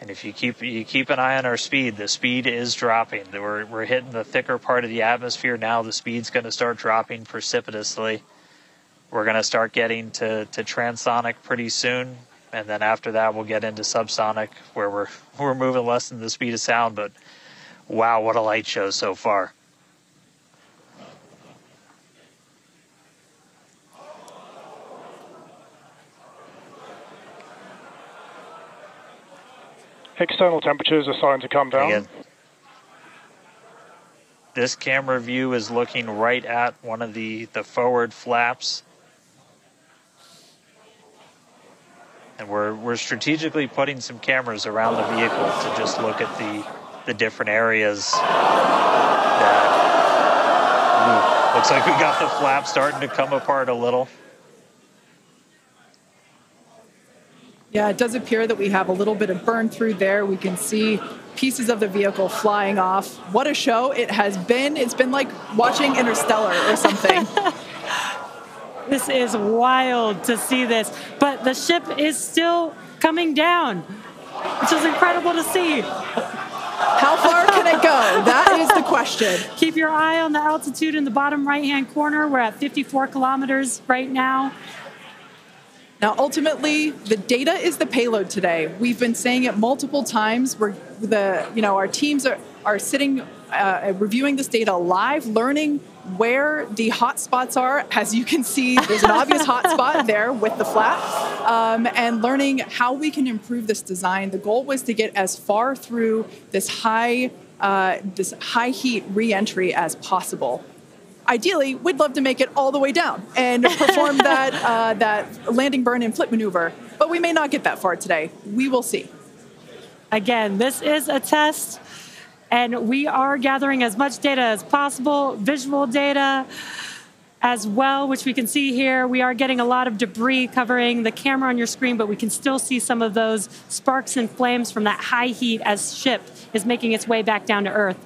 And if you keep an eye on our speed, the speed is dropping. We're hitting the thicker part of the atmosphere now. The speed's going to start dropping precipitously. We're going to start getting to transonic pretty soon, and then after that we'll get into subsonic, where we're moving less than the speed of sound. But wow, what a light show so far. External temperatures are starting to come down. Again, this camera view is looking right at one of the forward flaps. And we're strategically putting some cameras around the vehicle to just look at the different areas. That, looks like we got the flap starting to come apart a little. Yeah, it does appear that we have a little bit of burn through there. We can see pieces of the vehicle flying off. What a show it has been. It's been like watching Interstellar or something. This is wild to see this. But the ship is still coming down, which is incredible to see. How far can it go? That is the question. Keep your eye on the altitude in the bottom right-hand corner. We're at 54 kilometers right now. Now, ultimately, the data is the payload today. We've been saying it multiple times. Our teams are sitting, reviewing this data live, learning where the hot spots are. As you can see, there's an obvious hot spot there with the flap, and learning how we can improve this design. The goal was to get as far through this high heat re-entry as possible. Ideally, we'd love to make it all the way down and perform that landing, burn, and flip maneuver. But we may not get that far today. We will see. Again, this is a test, and we are gathering as much data as possible, visual data as well, which we can see here. We are getting a lot of debris covering the camera on your screen, but we can still see some of those sparks and flames from that high heat as ship is making its way back down to Earth.